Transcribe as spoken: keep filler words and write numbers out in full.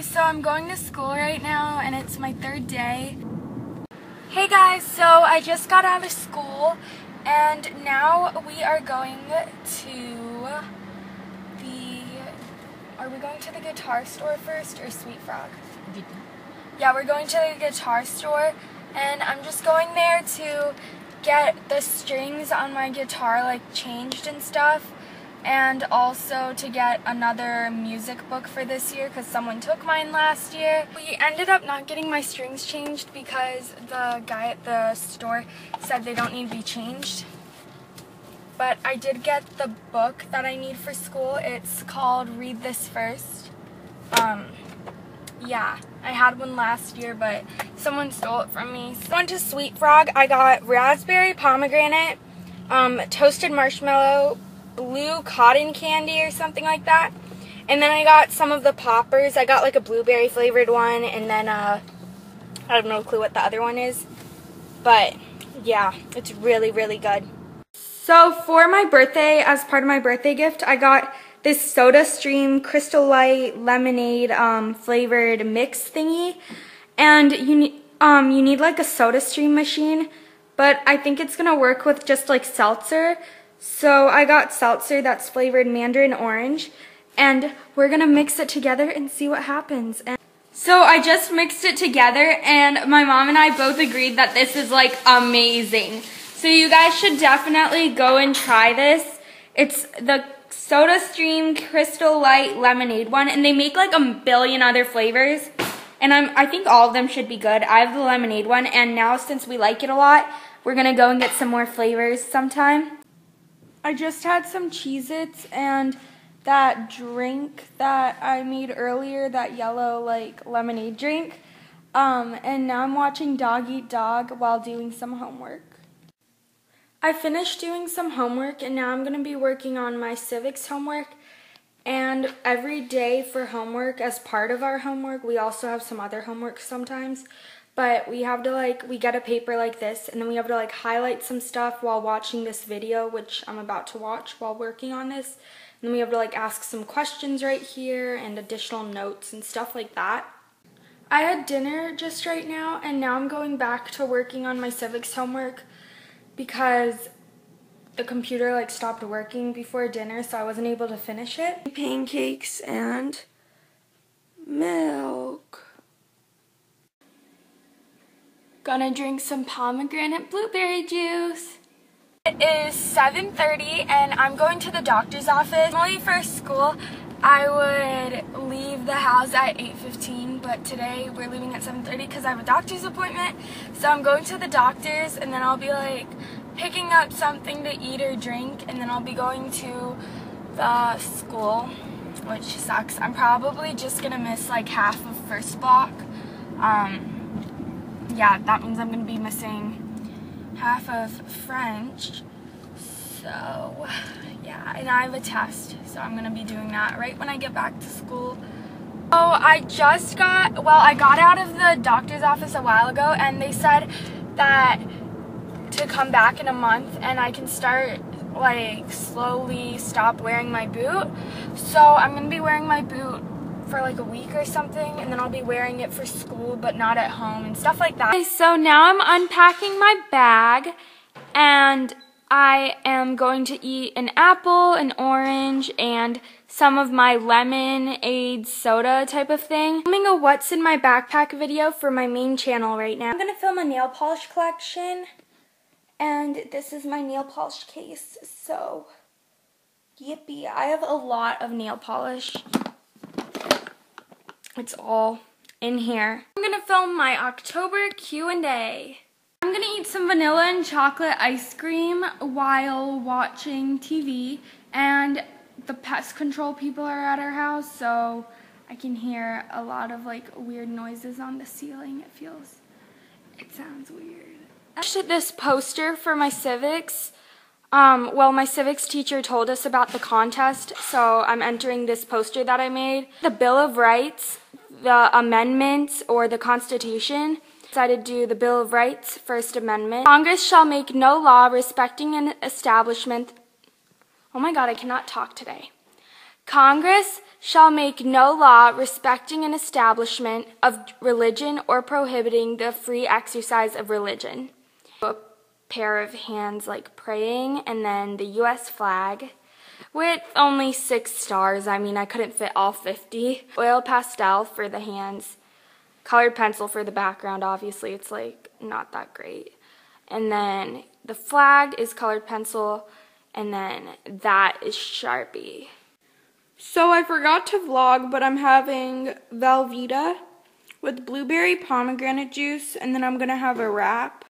Okay, so I'm going to school right now and it's my third day. Hey guys, so I just got out of school and now we are going to the... Are we going to the guitar store first or Sweet Frog? Yeah, we're going to the guitar store and I'm just going there to get the strings on my guitar like changed and stuff, and also to get another music book for this year because someone took mine last year. We ended up not getting my strings changed because the guy at the store said they don't need to be changed. But I did get the book that I need for school. It's called Read This First. Um, yeah, I had one last year, but someone stole it from me. So I went to Sweet Frog. I got raspberry pomegranate, um, toasted marshmallow, blue cotton candy or something like that, and then I got some of the poppers. I got like a blueberry flavored one, and then uh, I have no clue what the other one is, but yeah, it's really really good. So for my birthday, as part of my birthday gift, I got this SodaStream Crystal Light lemonade um, flavored mix thingy, and you need um, you need like a SodaStream machine, but I think it's gonna work with just like seltzer. So I got seltzer that's flavored mandarin orange, and we're gonna mix it together and see what happens. And so I just mixed it together, and my mom and I both agreed that this is like amazing. So you guys should definitely go and try this. It's the SodaStream Crystal Light lemonade one, and they make like a billion other flavors, and I'm, I think all of them should be good. I have the lemonade one, and now since we like it a lot, we're gonna go and get some more flavors sometime. I just had some Cheez Its and that drink that I made earlier, that yellow like lemonade drink. Um, and now I'm watching Dog Eat Dog while doing some homework. I finished doing some homework and now I'm going to be working on my civics homework. And every day for homework, as part of our homework, we also have some other homework sometimes. But we have to like, we get a paper like this, and then we have to like highlight some stuff while watching this video, which I'm about to watch while working on this. And then we have to like ask some questions right here and additional notes and stuff like that. I had dinner just right now, and now I'm going back to working on my civics homework because the computer like stopped working before dinner, so I wasn't able to finish it. Pancakes and milk. Gonna drink some pomegranate blueberry juice. It is seven thirty and I'm going to the doctor's office. Normally for school, I would leave the house at eight fifteen, but today we're leaving at seven thirty because I have a doctor's appointment. So I'm going to the doctor's, and then I'll be like picking up something to eat or drink, and then I'll be going to the school, which sucks. I'm probably just gonna miss like half of first block. Um, Yeah, that means I'm going to be missing half of French, so yeah, and I have a test, so I'm going to be doing that right when I get back to school. So I just got, well, I got out of the doctor's office a while ago, and they said that to come back in a month, and I can start, like, slowly stop wearing my boot, so I'm going to be wearing my boot for like a week or something, and then I'll be wearing it for school but not at home and stuff like that. Okay, so now I'm unpacking my bag, and I am going to eat an apple, an orange, and some of my lemonade soda type of thing. I'm filming a what's in my backpack video for my main channel right now. I'm gonna film a nail polish collection, and this is my nail polish case, so yippee. I have a lot of nail polish. It's all in here. I'm gonna film my October Q and A. I'm gonna eat some vanilla and chocolate ice cream while watching T V, and the pest control people are at our house, so I can hear a lot of like weird noises on the ceiling. It feels, it sounds weird. I watched this poster for my civics. Um, well, my civics teacher told us about the contest, so I'm entering this poster that I made. The Bill of Rights, the amendments, or the Constitution. I decided to do the Bill of Rights, First Amendment. Congress shall make no law respecting an establishment. Oh my god, I cannot talk today. Congress shall make no law respecting an establishment of religion or prohibiting the free exercise of religion. A pair of hands like praying, and then the U S flag with only six stars. I mean, I couldn't fit all fifty. Oil pastel for the hands. Colored pencil for the background. Obviously, it's like not that great. And then the flag is colored pencil, and then that is Sharpie. So I forgot to vlog, but I'm having Velveeta with blueberry pomegranate juice, and then I'm gonna have a wrap.